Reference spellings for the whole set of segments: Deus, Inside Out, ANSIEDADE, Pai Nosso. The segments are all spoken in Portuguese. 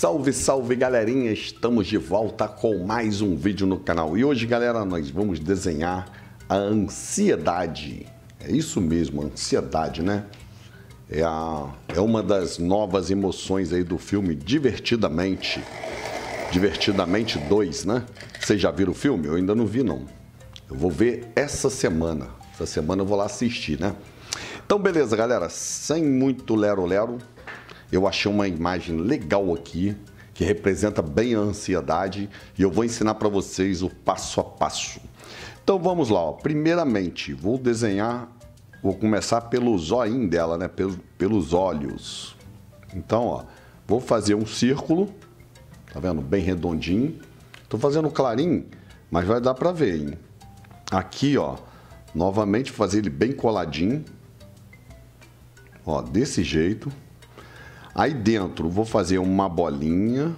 Salve, salve, galerinha! Estamos de volta com mais um vídeo no canal. E hoje, galera, nós vamos desenhar a ansiedade. É isso mesmo, a ansiedade, né? É uma das novas emoções aí do filme Divertidamente. Divertidamente 2, né? Vocês já viram o filme? Eu ainda não vi, não. Eu vou ver essa semana. Essa semana eu vou lá assistir, né? Então, beleza, galera. Sem muito lero-lero, eu achei uma imagem legal aqui, que representa bem a ansiedade, e eu vou ensinar para vocês o passo a passo. Então vamos lá, ó. Primeiramente, vou desenhar, vou começar pelo zoinho dela, né? Pelos olhos. Então, ó, vou fazer um círculo, tá vendo? Bem redondinho. Tô fazendo clarinho, mas vai dar para ver, hein? Aqui, ó, novamente fazer ele bem coladinho. Ó, desse jeito. Aí dentro vou fazer uma bolinha,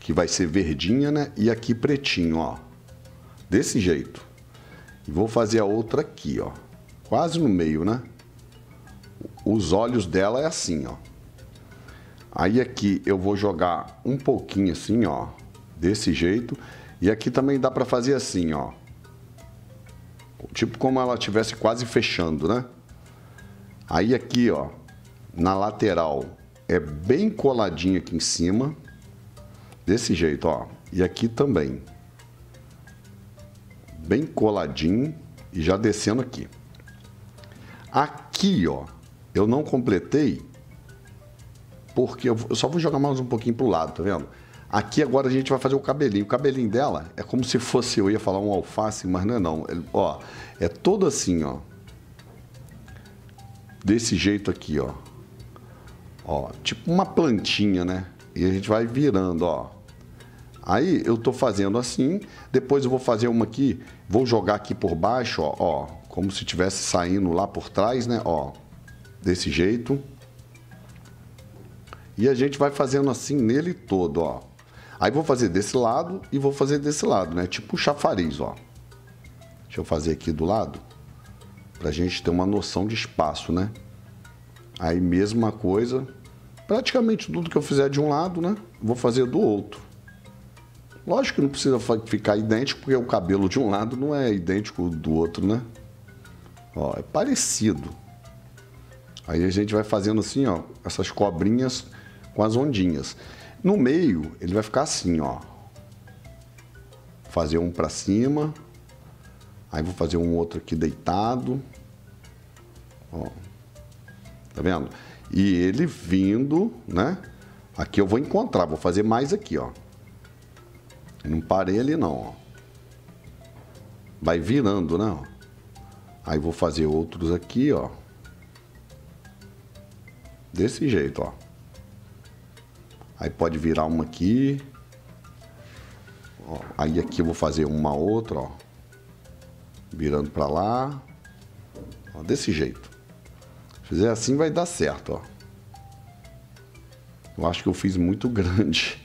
que vai ser verdinha, né? E aqui pretinho, ó. Desse jeito. E vou fazer a outra aqui, ó. Quase no meio, né? Os olhos dela é assim, ó. Aí aqui eu vou jogar um pouquinho assim, ó. Desse jeito. E aqui também dá pra fazer assim, ó. Tipo como ela estivesse quase fechando, né? Aí aqui, ó. Na lateral. É bem coladinho aqui em cima, desse jeito, ó. E aqui também, bem coladinho e já descendo aqui. Aqui, ó, eu não completei, porque eu só vou jogar mais um pouquinho pro lado, tá vendo? Aqui agora a gente vai fazer o cabelinho. O cabelinho dela é como se fosse, eu ia falar um alface, mas não é não. Ó, é todo assim, ó. Desse jeito aqui, ó. Ó, tipo uma plantinha, né? E a gente vai virando, ó. Aí eu tô fazendo assim, depois eu vou fazer uma aqui, vou jogar aqui por baixo, ó, ó, como se tivesse saindo lá por trás, né? Ó, desse jeito. E a gente vai fazendo assim nele todo, ó. Aí vou fazer desse lado e vou fazer desse lado, né? Tipo o chafariz, ó. Deixa eu fazer aqui do lado, pra gente ter uma noção de espaço, né? Aí mesma coisa. Praticamente tudo que eu fizer de um lado, né? Vou fazer do outro. Lógico que não precisa ficar idêntico, porque o cabelo de um lado não é idêntico do outro, né? Ó, é parecido. Aí a gente vai fazendo assim, ó, essas cobrinhas com as ondinhas. No meio, ele vai ficar assim, ó. Fazer um pra cima. Aí vou fazer um outro aqui deitado. Ó. Tá vendo? E ele vindo, né? Aqui eu vou encontrar, vou fazer mais aqui, ó. Eu não parei ali não, ó. Vai virando, né? Aí vou fazer outros aqui, ó. Desse jeito, ó. Aí pode virar uma aqui. Ó, aí aqui eu vou fazer uma outra, ó. Virando pra lá. Ó, desse jeito. Fizer assim vai dar certo, ó. Eu acho que eu fiz muito grande.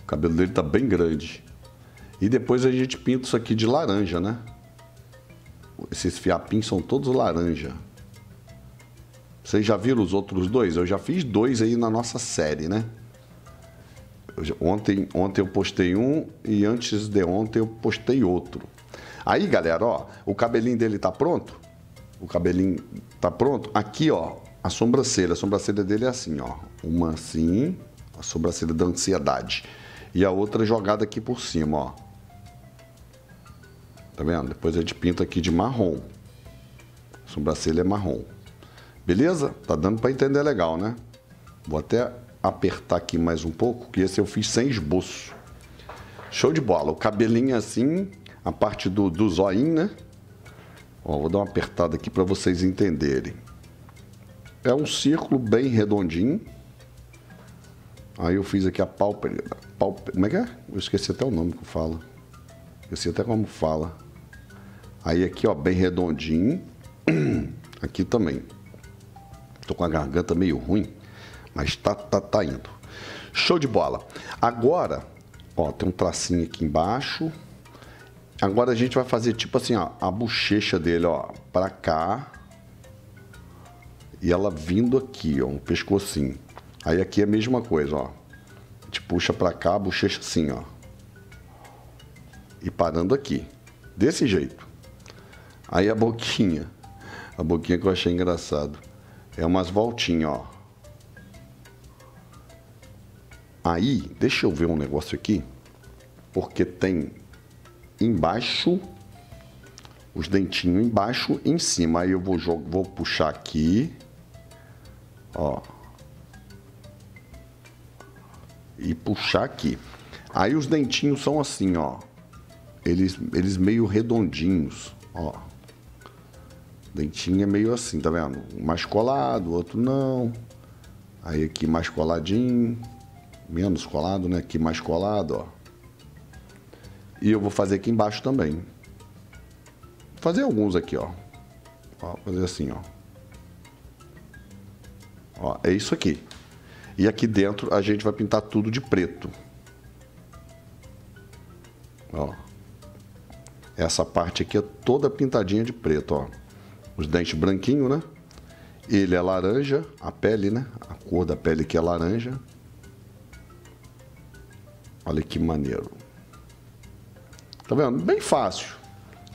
O cabelo dele tá bem grande. E depois a gente pinta isso aqui de laranja, né? Esses fiapinhos são todos laranja. Vocês já viram os outros dois? Eu já fiz dois aí na nossa série, né? Ontem eu postei um e antes de ontem eu postei outro. Aí, galera, ó, o cabelinho dele tá pronto? O cabelinho tá pronto. Aqui, ó, a sobrancelha. A sobrancelha dele é assim, ó. Uma assim, a sobrancelha da ansiedade. E a outra jogada aqui por cima, ó. Tá vendo? Depois a gente pinta aqui de marrom. A sobrancelha é marrom. Beleza? Tá dando pra entender legal, né? Vou até apertar aqui mais um pouco, que esse eu fiz sem esboço. Show de bola. O cabelinho assim, a parte do zoinho, né? Ó, vou dar uma apertada aqui para vocês entenderem. É um círculo bem redondinho. Aí eu fiz aqui a pálpebra. Como é que é? Eu esqueci até o nome que eu falo. Esqueci até como fala. Aí aqui, ó, bem redondinho. Aqui também. Tô com a garganta meio ruim, mas tá indo. Show de bola. Agora, ó, tem um tracinho aqui embaixo. Agora a gente vai fazer tipo assim, ó, a bochecha dele, ó, pra cá. E ela vindo aqui, ó, um pescocinho. Aí aqui é a mesma coisa, ó. Te puxa pra cá, a bochecha assim, ó. E parando aqui. Desse jeito. Aí a boquinha. A boquinha que eu achei engraçado. É umas voltinhas, ó. Aí, deixa eu ver um negócio aqui. Porque tem embaixo, os dentinhos embaixo e em cima. Aí eu vou puxar aqui, ó. E puxar aqui. Aí os dentinhos são assim, ó. Eles meio redondinhos, ó. Dentinho é meio assim, tá vendo? Mais colado, outro não. Aí aqui mais coladinho. Menos colado, né? Aqui mais colado, ó. E eu vou fazer aqui embaixo também. Vou fazer alguns aqui, ó. Ó, fazer assim, ó. Ó, é isso aqui. E aqui dentro a gente vai pintar tudo de preto. Ó. Essa parte aqui é toda pintadinha de preto, ó. Os dentes branquinhos, né? Ele é laranja, a pele, né? A cor da pele aqui é laranja. Olha que maneiro. Tá vendo? Bem fácil.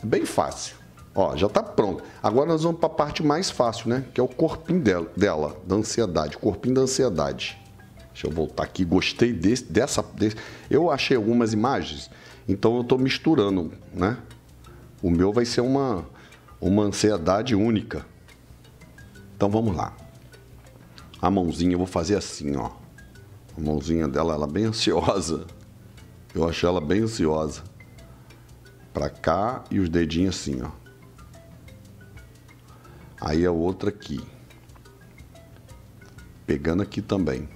Bem fácil. Ó, já tá pronto. Agora nós vamos para a parte mais fácil, né? Que é o corpinho dela, da ansiedade. Corpinho da ansiedade. Deixa eu voltar aqui. Gostei dessa. Eu achei algumas imagens, então eu tô misturando, né? O meu vai ser uma ansiedade única. Então vamos lá. A mãozinha eu vou fazer assim, ó. A mãozinha dela, ela é bem ansiosa. Eu achei ela bem ansiosa. Pra cá e os dedinhos assim, ó. Aí a outra aqui. Pegando aqui também.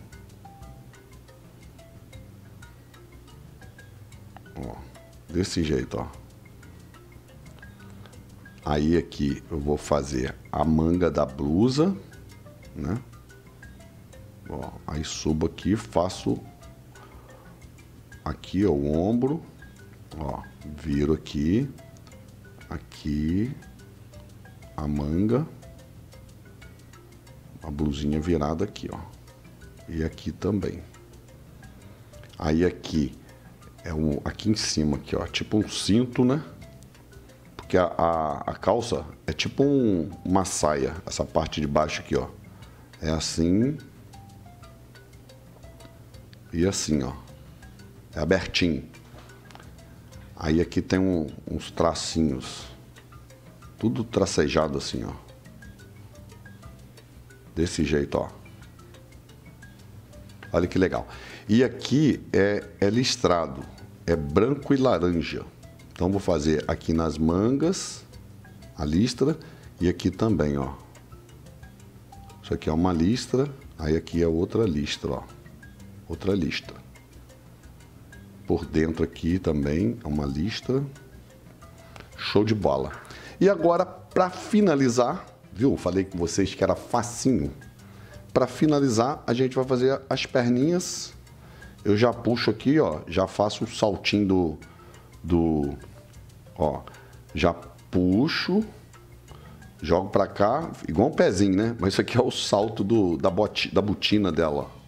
Ó, desse jeito, ó. Aí aqui eu vou fazer a manga da blusa, né? Ó, aí subo aqui, faço aqui, ó, o ombro, ó, viro aqui, aqui, a manga, a blusinha virada aqui, ó, e aqui também. Aí aqui, é aqui em cima, aqui, ó, tipo um cinto, né? Porque a calça é tipo uma saia, essa parte de baixo aqui, ó, é assim... E assim, ó, é abertinho. Aí aqui tem uns tracinhos, tudo tracejado assim, ó. Desse jeito, ó. Olha que legal. E aqui é listrado, é branco e laranja. Então vou fazer aqui nas mangas, a listra, e aqui também, ó. Isso aqui é uma listra, aí aqui é outra listra, ó. Outra lista. Por dentro aqui também é uma lista. Show de bola. E agora, para finalizar, viu? Falei com vocês que era facinho. Para finalizar, a gente vai fazer as perninhas. Eu já puxo aqui, ó. Já faço o saltinho ó. Já puxo. Jogo para cá. Igual um pezinho, né? Mas isso aqui é o salto da botina dela, ó.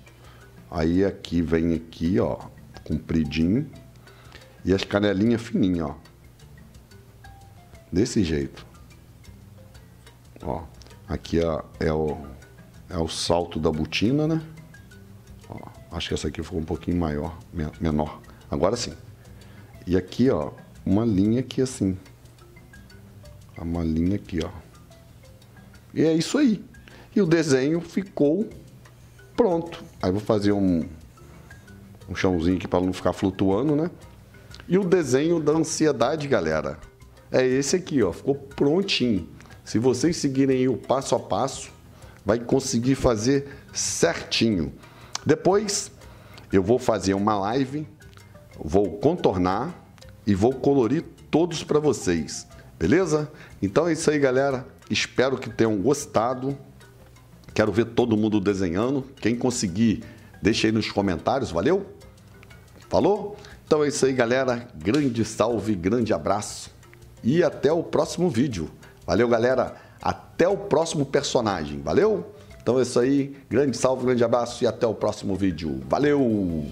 Aí aqui vem aqui, ó, compridinho, e as canelinhas fininhas, ó, desse jeito, ó, aqui é o salto da botina, né, ó, acho que essa aqui ficou um pouquinho maior, menor, agora sim, e aqui, ó, uma linha aqui assim, uma linha aqui, ó, e é isso aí, e o desenho ficou... Pronto. Aí vou fazer um chãozinho aqui para não ficar flutuando, né? E o desenho da ansiedade, galera, é esse aqui, ó. Ficou prontinho. Se vocês seguirem aí o passo a passo, vai conseguir fazer certinho. Depois, eu vou fazer uma live, vou contornar e vou colorir todos para vocês, beleza? Então é isso aí, galera. Espero que tenham gostado. Quero ver todo mundo desenhando. Quem conseguir, deixa aí nos comentários. Valeu? Falou? Então é isso aí, galera. Grande salve, grande abraço. E até o próximo vídeo. Valeu, galera. Até o próximo personagem. Valeu? Então é isso aí. Grande salve, grande abraço e até o próximo vídeo. Valeu!